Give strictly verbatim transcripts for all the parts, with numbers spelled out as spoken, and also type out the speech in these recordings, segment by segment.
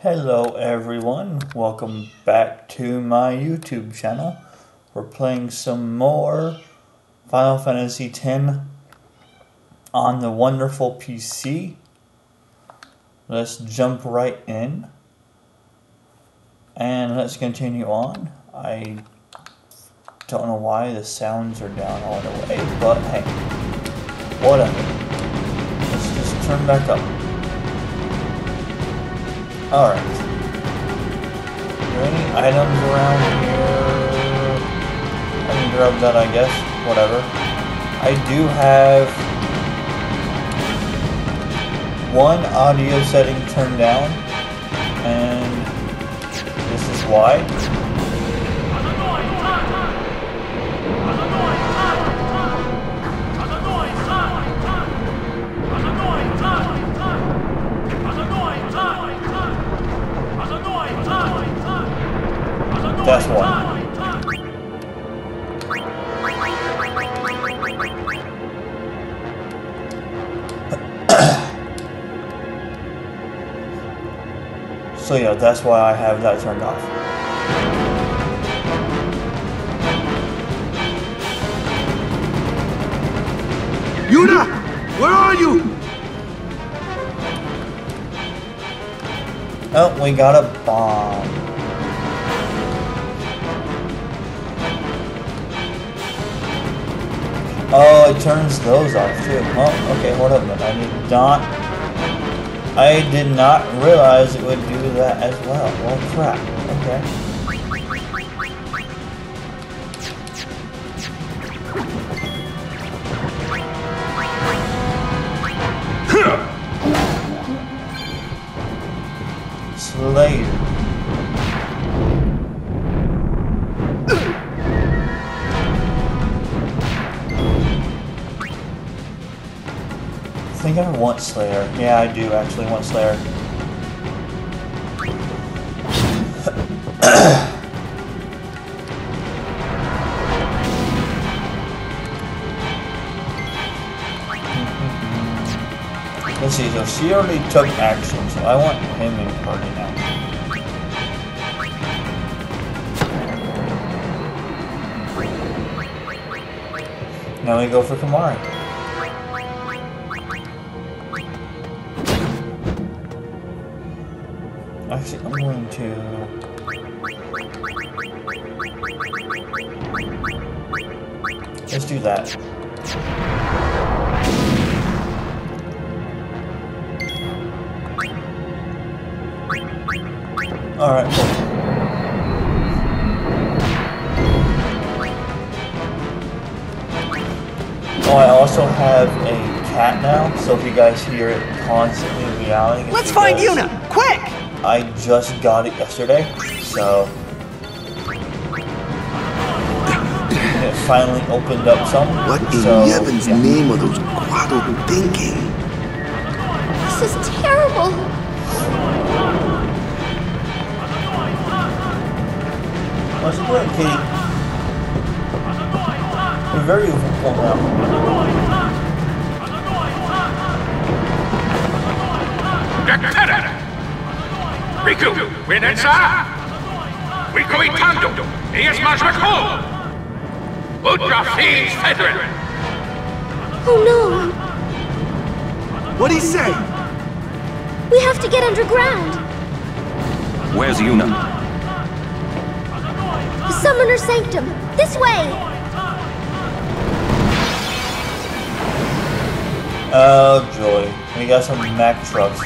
Hello everyone, welcome back to my YouTube channel. We're playing some more Final Fantasy X on the wonderful P C. Let's jump right in and let's continue on. I don't know why the sounds are down all the way, but hey, whatever. Let's just turn back up. Alright. Are there any items around here? I can grab that, I guess. Whatever. I do have one audio setting turned down, and this is why. That's one. So yeah, that's why I have that turned off. Yuna! Where are you? Oh, we got a bomb. Oh, it turns those off too. Oh, okay, hold up, man. I did not, I did not realize it would do that as well. Well, crap. Okay. Slayer. I think I want Slayer. Yeah, I do actually want Slayer. Let's see, so she already took action, so I want him in party now. Now we go for Kamari. Actually, I'm going to... let's do that. Alright, cool. Oh, I also have a cat now, so if you guys hear it constantly meowing... Let's find Yuna! Quick! I just got it yesterday, so it finally opened up some. What in so, Yevon's yeah. name are those Quado thinking? This is terrible. Let's do it, Katie. We're very overpowered now. Rikku, Renetsa, Rikku Itando, Eas Majmako, Udra Fiends Fedrin. Oh no! What'd he say? We have to get underground. Where's Yuna? The Summoner Sanctum, this way! Oh joy, we got some Mac trucks.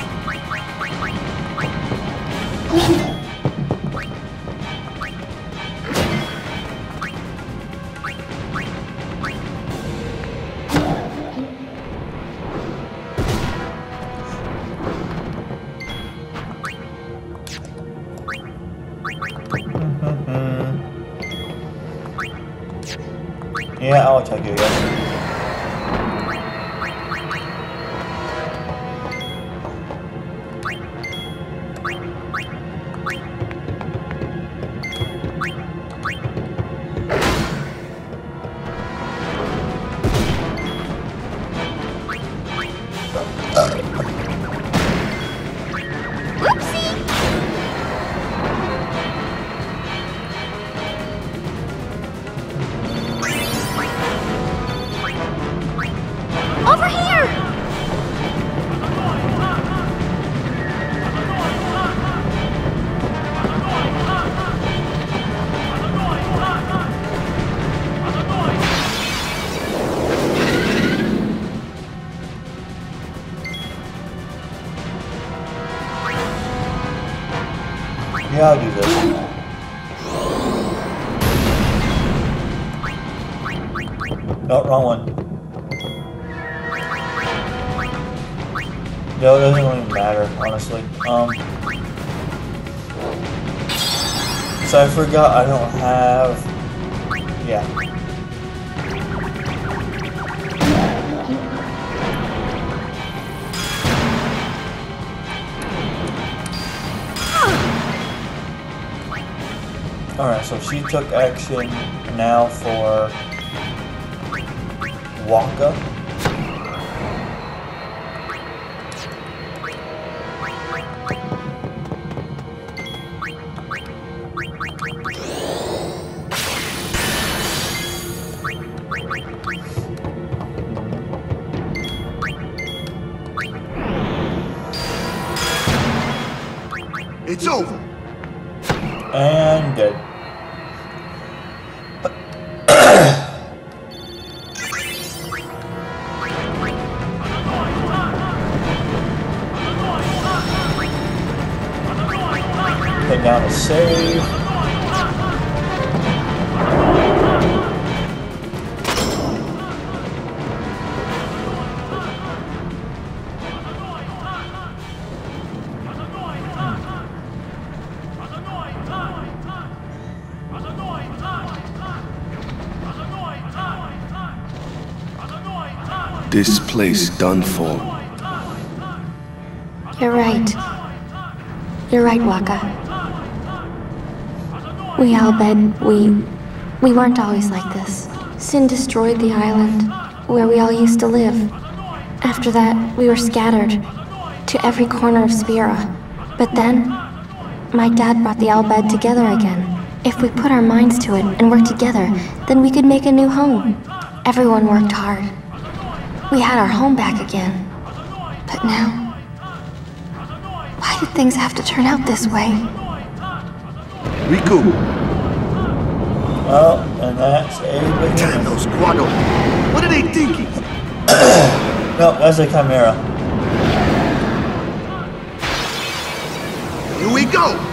Yeah, I'll take it again. Whoopsie! Yeah, I'll do this. Oh, wrong one. No, it doesn't really matter, honestly. Um, so I forgot I don't have... Yeah. Alright, so she took action now for... Wakka. It's over. And dead. Down to save. This place done for. You're right. You're right, Wakka. We Al Bhed, we... we weren't always like this. Sin destroyed the island, where we all used to live. After that, we were scattered to every corner of Spira. But then, my dad brought the Al Bhed together again. If we put our minds to it and worked together, then we could make a new home. Everyone worked hard. We had our home back again. But now... why did things have to turn out this way? Rikku. Well, and that's a behemoth. Damn those Quado. What are they thinking? No, that's a Chimera. Here we go.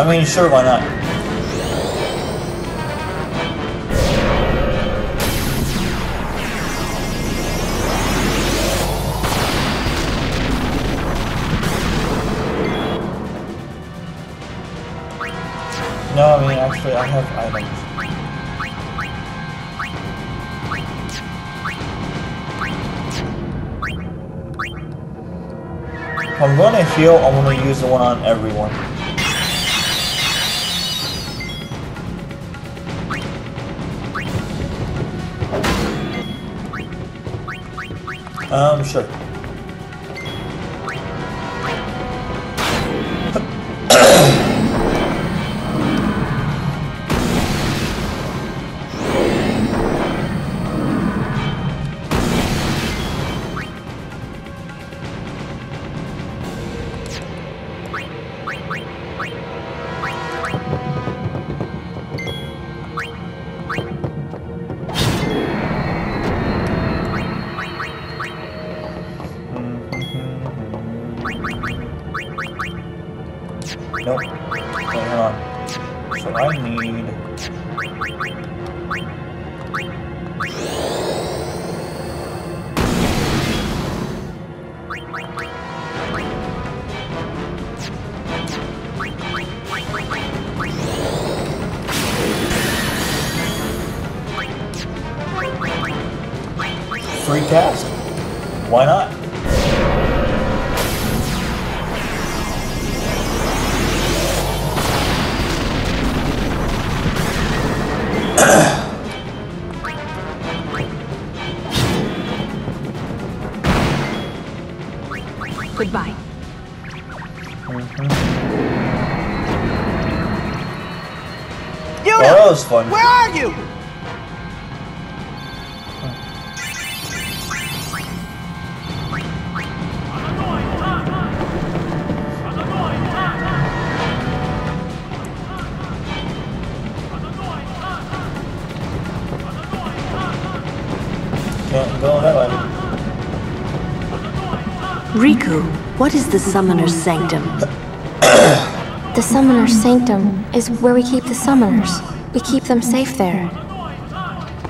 I mean, sure, why not? No, I mean, actually, I have items. If I'm gonna heal, I'm gonna use the one on everyone. Um, sure. Nope. Okay, hang on. So I need... free cast? Why not? Yuna! Oh, that was fun. Where are you? Rikku, what is the Summoner's Sanctum? The Summoner's Sanctum is where we keep the Summoners. We keep them safe there.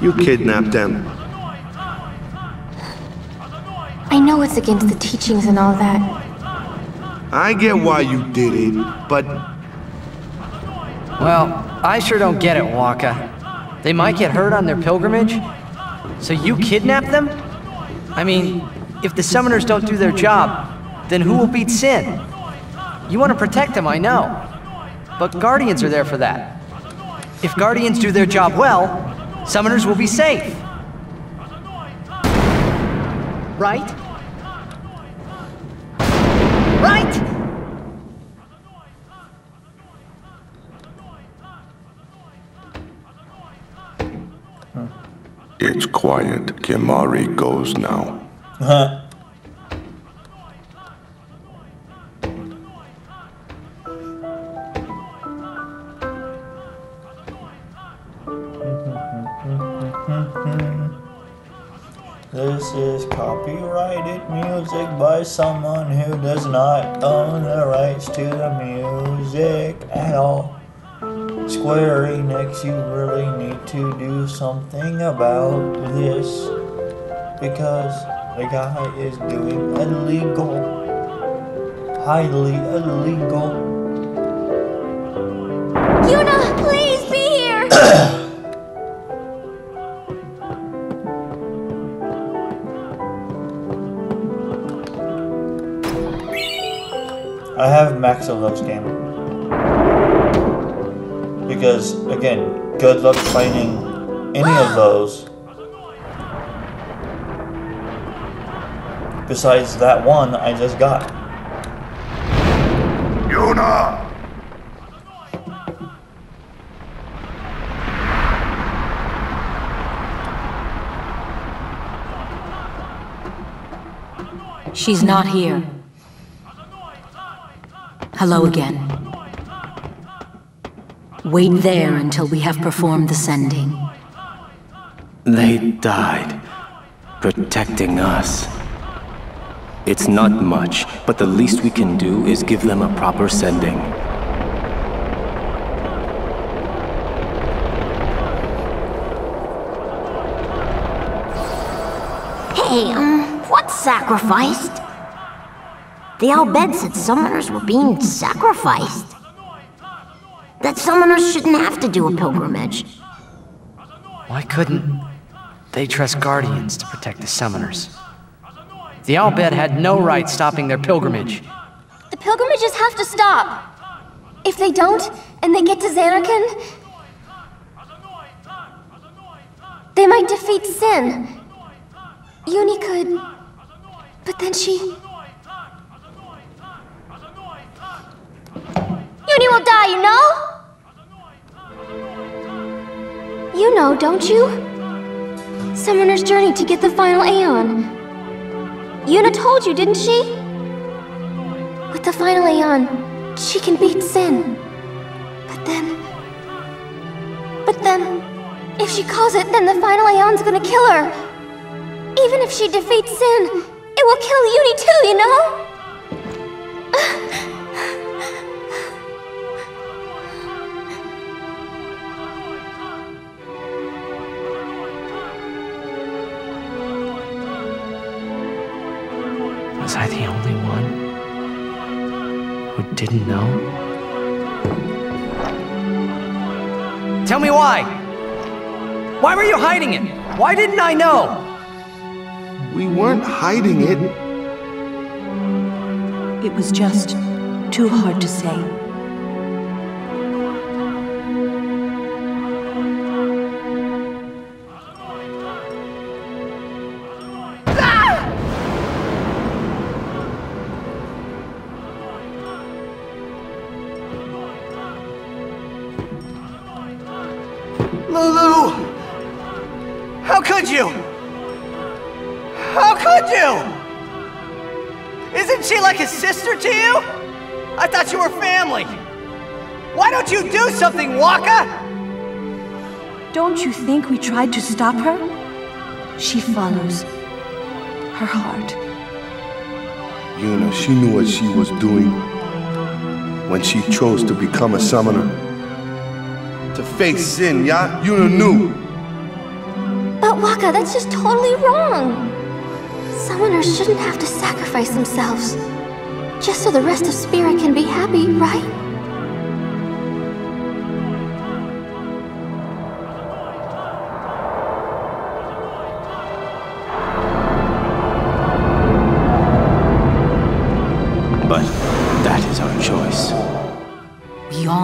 You kidnapped them. I know it's against the teachings and all that. I get why you did it, but... Well, I sure don't get it, Wakka. They might get hurt on their pilgrimage. So you kidnapped them? I mean... If the Summoners don't do their job, then who will beat Sin? You want to protect them, I know. But Guardians are there for that. If Guardians do their job well, Summoners will be safe. Right? Right? It's quiet. Kimari goes now. Huh. This is copyrighted music by someone who does not own the rights to the music at all. Square Enix, you really need to do something about this, because the guy is doing illegal, highly illegal. Yuna, please be here! I have max of those game. Because, again, good luck finding any of those. Besides that one I just got. Yuna! She's not here. Hello again. Wait there until we have performed the sending. They died, protecting us. It's not much, but the least we can do is give them a proper sending. Hey, um, what's sacrificed? The Al Bhed said Summoners were being sacrificed. That Summoners shouldn't have to do a pilgrimage. Why couldn't they trust Guardians to protect the Summoners? The Al Bhed had no right stopping their pilgrimage. The pilgrimages have to stop. If they don't, and they get to Zanarkand, they might defeat Sin. Yuna could... But then she... Yuna will die, you know? You know, don't you? Summoner's journey to get the final Aeon. Yuna told you, didn't she? With the final Aeon, she can beat Sin. But then... But then... If she calls it, then the final Aeon's gonna kill her. Even if she defeats Sin, it will kill Yuna too, you know? Was I the only one who didn't know? Tell me why! Why were you hiding it? Why didn't I know? We weren't hiding it. It was just too hard to say. Lulu! How could you? How could you? Isn't she like a sister to you? I thought you were family. Why don't you do something, Wakka? Don't you think we tried to stop her? She follows her heart. Yuna, she knew what she was doing when she chose to become a summoner. To face Sin, yeah? Yuna knew. But Wakka, that's just totally wrong. Summoners shouldn't have to sacrifice themselves. Just so the rest of Spira can be happy, right?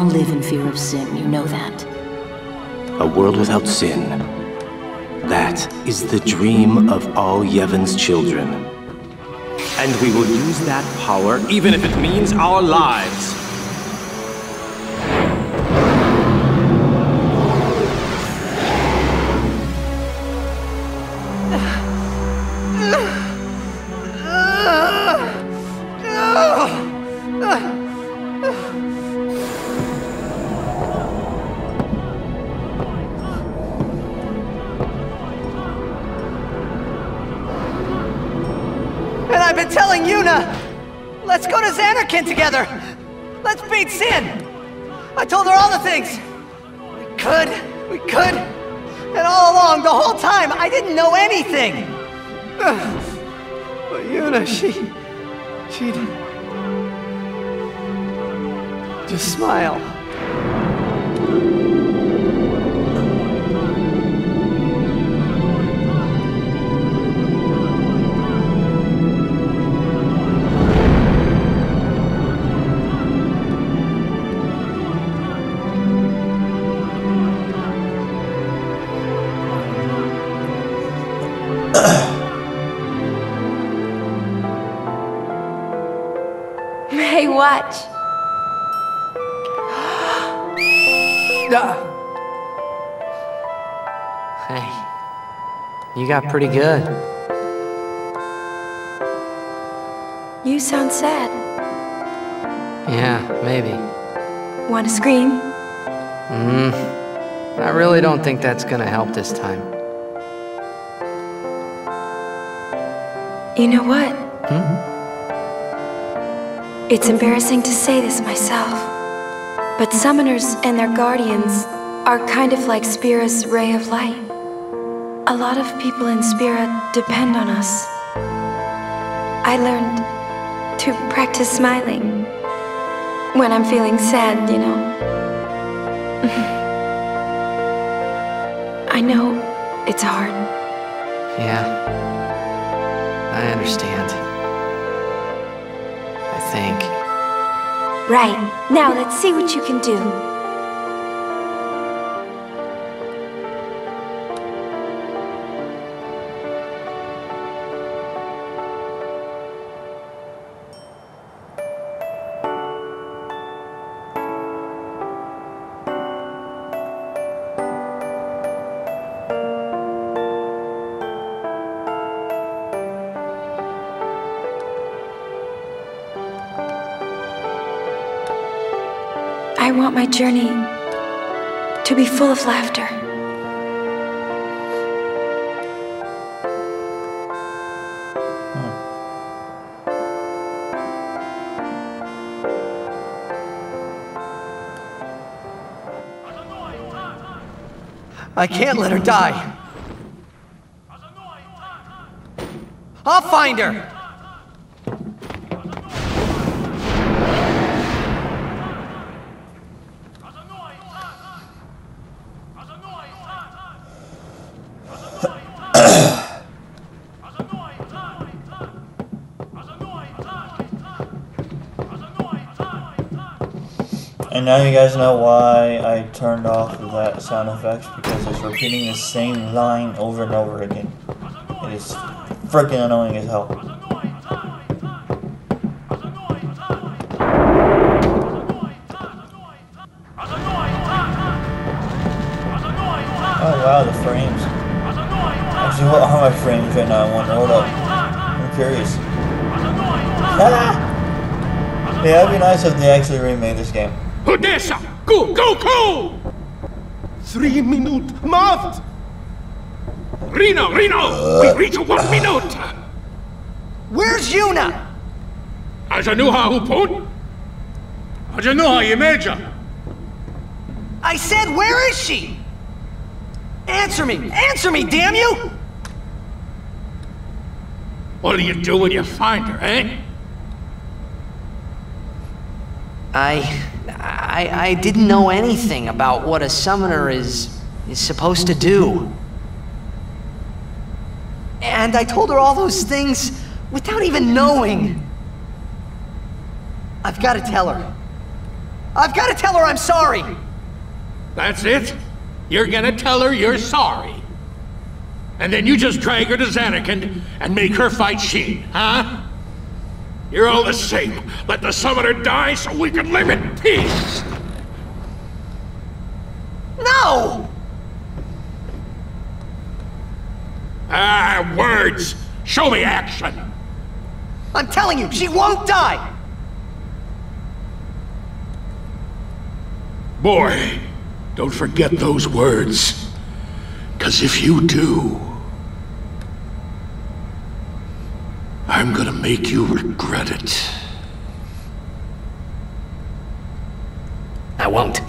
Live in fear of sin, you know that. A world without sin. That is the dream of all Yevon's children. And we will use that power even if it means our lives. Let's go to Zanarkand together! Let's beat Sin! I told her all the things! We could, we could, and all along, the whole time, I didn't know anything! But Yuna, she... she'd... just smile. Watch. Hey, you got pretty good. You sound sad. Yeah, maybe. Want to scream? Mm, I really don't think that's gonna help this time. You know what? Mm-hmm. It's embarrassing to say this myself, but summoners and their guardians are kind of like Spira's ray of light. A lot of people in Spira depend on us. I learned to practice smiling when I'm feeling sad, you know. I know it's hard. Yeah, I understand. Think. Right. Now let's see what you can do. I want my journey to be full of laughter. I can't let her die. I'll find her! And now you guys know why I turned off that sound effects, because it's repeating the same line over and over again. It is freaking annoying as hell. wow, the frames. Actually, what are my frames right now? I wonder. Hold up. I'm curious. Ah! Yeah, it'd be nice if they actually remade this game. Odessa, go, go, go! Three minutes left. Reno, Reno, uh, we reach one minute. Where's Yuna? Ajanuha Hupun? Ajanuha Yemeja. I said, where is she? Answer me! Answer me, damn you! What'll you do when you find her, eh? I... I... I didn't know anything about what a summoner is... is supposed to do. And I told her all those things without even knowing. I've got to tell her. I've got to tell her I'm sorry! That's it? You're gonna tell her you're sorry. And then you just drag her to Zanarkand and make her fight Sheen, huh? You're all the same. Let the summoner die so we can live in peace! No! Ah, words! Show me action! I'm telling you, she won't die! Boy, don't forget those words, because if you do, I'm gonna make you regret it. I won't.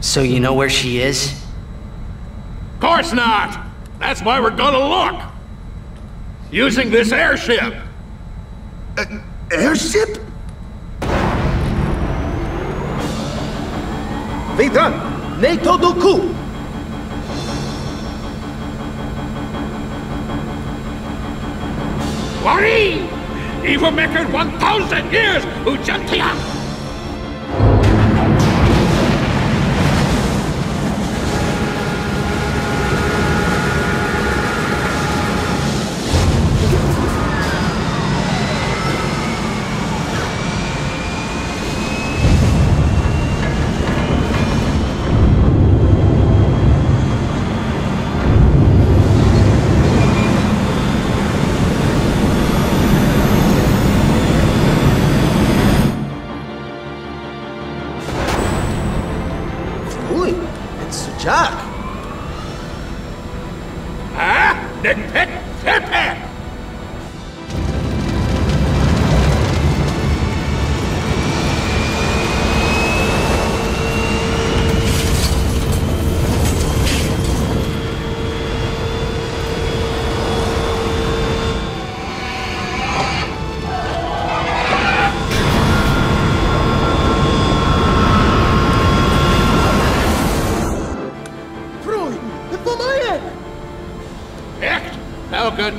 So you know where she is? Of course not! That's why we're gonna look! Using this airship! Uh Airship? Vedan, Neto Doku! Wari! Evil Maker one thousand years, Ujantia!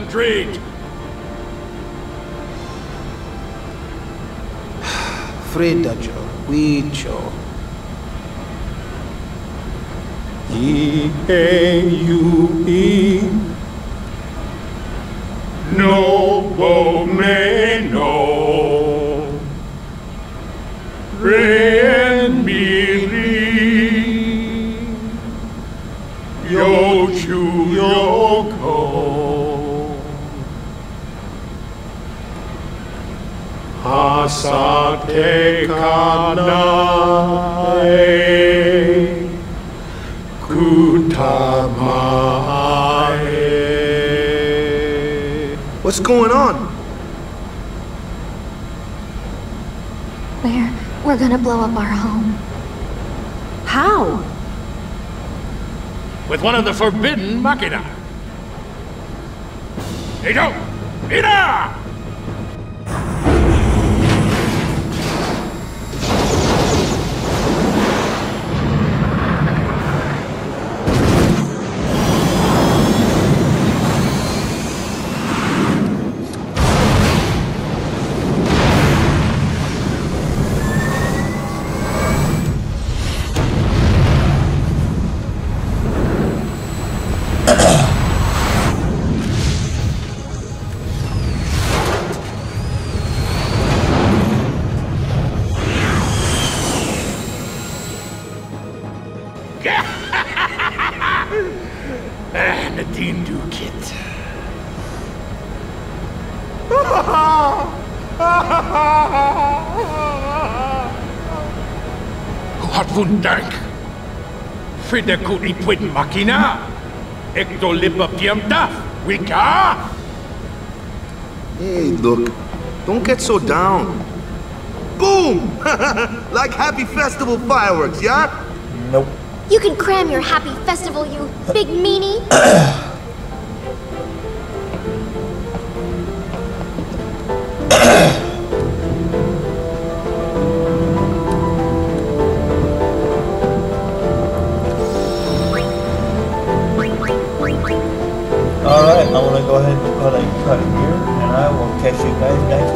Freed. Freda jo, we jo. E A U E. No bo me no. Re and miri. Yo chu yo ko. Asate kanae kutamae. What's going on? We're... we're gonna blow up our home. How? With one of the forbidden Makina. Edo! Ida! Hat guten Dank für die gute Putten-Machina. Ecto Lippe Pirmta, Wicca! Hey, look, don't get so down. Boom! Like happy festival fireworks, yeah? Nope. You can cram your happy festival, you big meanie. Alright, I want to go ahead and put a cut here, and I will catch you guys next time.